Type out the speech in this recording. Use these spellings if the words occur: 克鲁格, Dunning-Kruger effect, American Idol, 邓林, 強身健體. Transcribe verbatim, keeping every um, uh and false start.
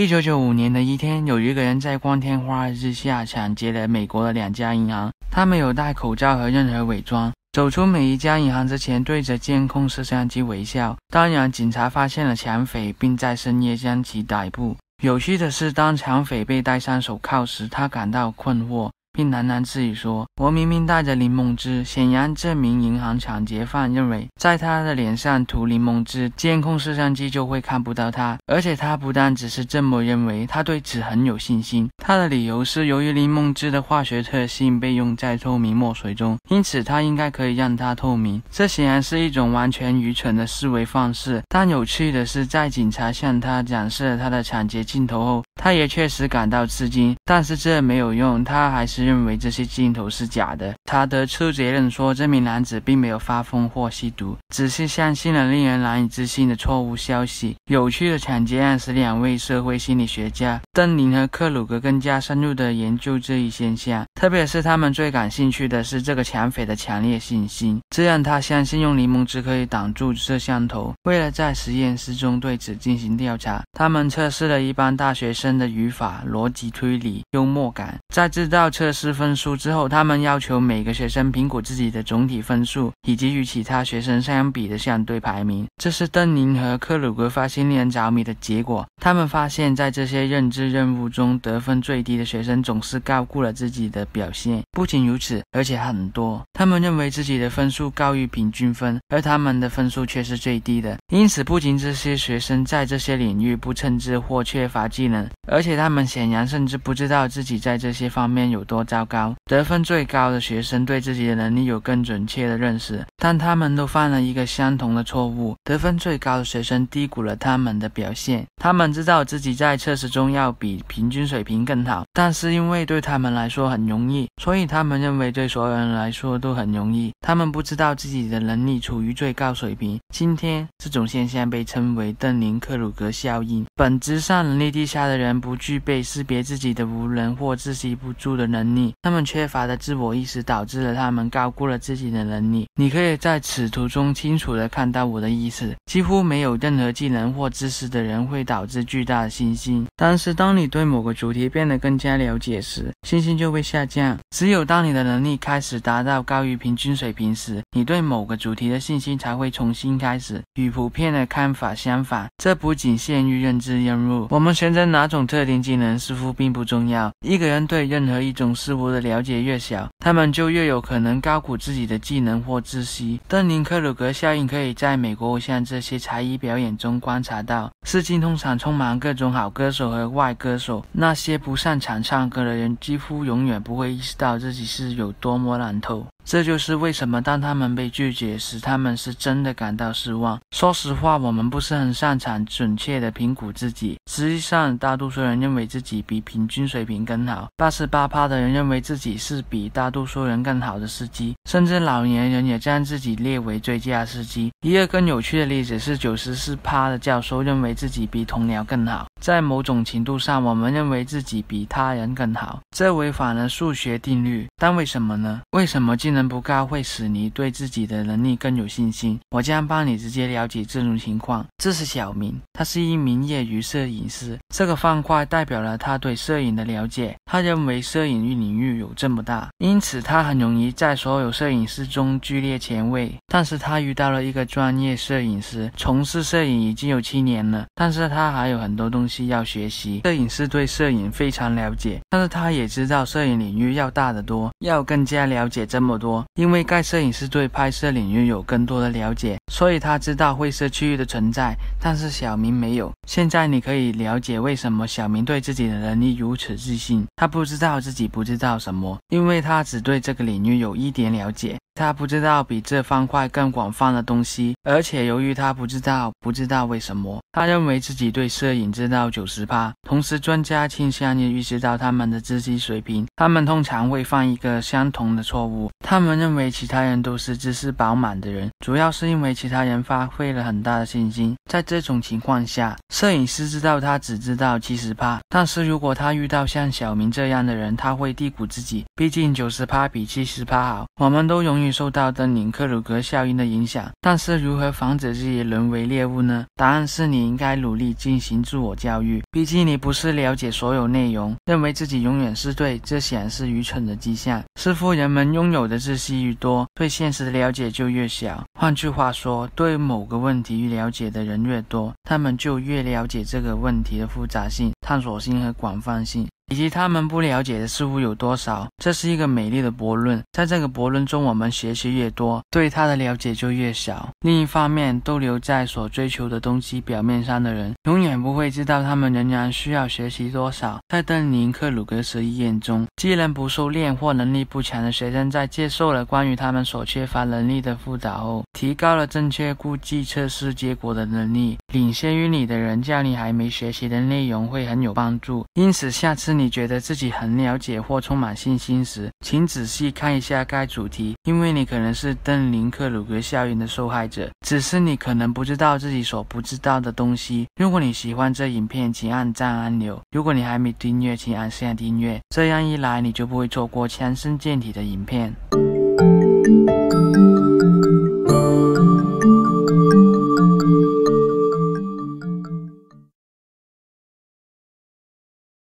一九九五年的一天，有一个人在光天化日下抢劫了美国的两家银行，他没有戴口罩和任何伪装。 走出每一家银行之前，对着监控摄像机微笑。当然，警察发现了抢匪，并在深夜将其逮捕。有趣的是，当抢匪被戴上手铐时，他感到困惑，并喃喃自语说：“我明明带着柠檬汁。”显然，这名银行抢劫犯认为，在他的脸上涂柠檬汁，监控摄像机就会看不到他。而且，他不但只是这么认为，他对此很有信心。 他的理由是，由于柠檬汁的化学特性被用在透明墨水中，因此它应该可以让它透明。这显然是一种完全愚蠢的思维方式。但有趣的是，在警察向他展示了他的抢劫镜头后，他也确实感到吃惊。但是这没有用，他还是认为这些镜头是假的。查得出结论说，这名男子并没有发疯或吸毒，只是相信了令人难以置信的错误消息。有趣的抢劫案使两位社会心理学家邓林和克鲁格跟 更加深入地研究这一现象，特别是他们最感兴趣的是这个抢匪的强烈信心，这让他相信用柠檬汁可以挡住摄像头。为了在实验室中对此进行调查，他们测试了一般大学生的语法、逻辑推理、幽默感。在知道测试分数之后，他们要求每个学生评估自己的总体分数以及与其他学生相比的相对排名。这是邓宁和克鲁格发现令人着迷的结果。他们发现，在这些认知任务中，得分 最低的学生总是高估了自己的表现。不仅如此，而且很多他们认为自己的分数高于平均分，而他们的分数却是最低的。因此，不仅这些学生在这些领域不称职或缺乏技能，而且他们显然甚至不知道自己在这些方面有多糟糕。得分最高的学生对自己的能力有更准确的认识，但他们都犯了一个相同的错误：得分最高的学生低估了他们的表现。他们知道自己在测试中要比平均水平更 好，但是因为对他们来说很容易，所以他们认为对所有人来说都很容易。他们不知道自己的能力处于最高水平。今天，这种现象被称为邓林克鲁格效应。本质上，能力低下的人不具备识别自己的无能或自信不足的能力。他们缺乏的自我意识导致了他们高估了自己的能力。你可以在此图中清楚地看到我的意思。几乎没有任何技能或知识的人会导致巨大的信心。但是，当你对某个主题变 更加了解时，信心就会下降。只有当你的能力开始达到高于平均水平时，你对某个主题的信心才会重新开始。与普遍的看法相反，这不仅限于认知任务。我们选择哪种特定技能似乎并不重要。一个人对任何一种事物的了解越小，他们就越有可能高估自己的技能或知识。邓林克鲁格效应可以在美国偶像这些才艺表演中观察到。世界通常充满各种好歌手和坏歌手，那些不 擅长唱歌的人几乎永远不会意识到自己是有多么烂透。 这就是为什么当他们被拒绝时，他们是真的感到失望。说实话，我们不是很擅长准确地评估自己。实际上，大多数人认为自己比平均水平更好。百分之八十八的人认为自己是比大多数人更好的司机，甚至老年人也将自己列为最佳司机。一个更有趣的例子是， 百分之九十四的教授认为自己比同僚更好。在某种程度上，我们认为自己比他人更好，这违反了数学定律。但为什么呢？为什么竟然 不高会使你对自己的能力更有信心。我将帮你直接了解这种情况。这是小明，他是一名业余摄影师。这个方块代表了他对摄影的了解。他认为摄影领域有这么大，因此他很容易在所有摄影师中居列前位。但是他遇到了一个专业摄影师，从事摄影已经有七年了，但是他还有很多东西要学习。摄影师对摄影非常了解，但是他也知道摄影领域要大得多，要更加了解这么多。 因为该摄影师对拍摄领域有更多的了解，所以他知道灰色区域的存在，但是小明没有。现在你可以了解为什么小明对自己的能力如此自信。他不知道自己不知道什么，因为他只对这个领域有一点了解。 他不知道比这方块更广泛的东西，而且由于他不知道，不知道为什么，他认为自己对摄影知道 百分之九十。同时，专家倾向于意识到他们的知识水平，他们通常会犯一个相同的错误：他们认为其他人都是知识饱满的人，主要是因为其他人发挥了很大的信心。在这种情况下，摄影师知道他只知道 百分之七十， 但是如果他遇到像小明这样的人，他会低估自己。毕竟 百分之九十 比 百分之七十 好。我们都容易 认易受到登顶克鲁格效应的影响。但是如何防止自己沦为猎物呢？答案是你应该努力进行自我教育。毕竟你不是了解所有内容，认为自己永远是对，这显然是愚蠢的迹象。似乎人们拥有的知识愈多，对现实的了解就越小。换句话说，对某个问题越了解的人越多，他们就越了解这个问题的复杂性、探索性和广泛性。 以及他们不了解的事物有多少，这是一个美丽的悖论。在这个悖论中，我们学习越多，对它的了解就越少。另一方面，逗留在所追求的东西表面上的人，永远不会知道他们仍然需要学习多少。在邓宁克鲁格实验中，技能不熟练或能力不强的学生，在接受了关于他们所缺乏能力的辅导后，提高了正确估计测试结果的能力。领先于你的人教你还没学习的内容会很有帮助。因此，下次 你觉得自己很了解或充满信心时，请仔细看一下该主题，因为你可能是邓宁克鲁格效应的受害者，只是你可能不知道自己所不知道的东西。如果你喜欢这影片，请按赞按钮；如果你还没订阅，请按下订阅。这样一来，你就不会错过强身健体的影片。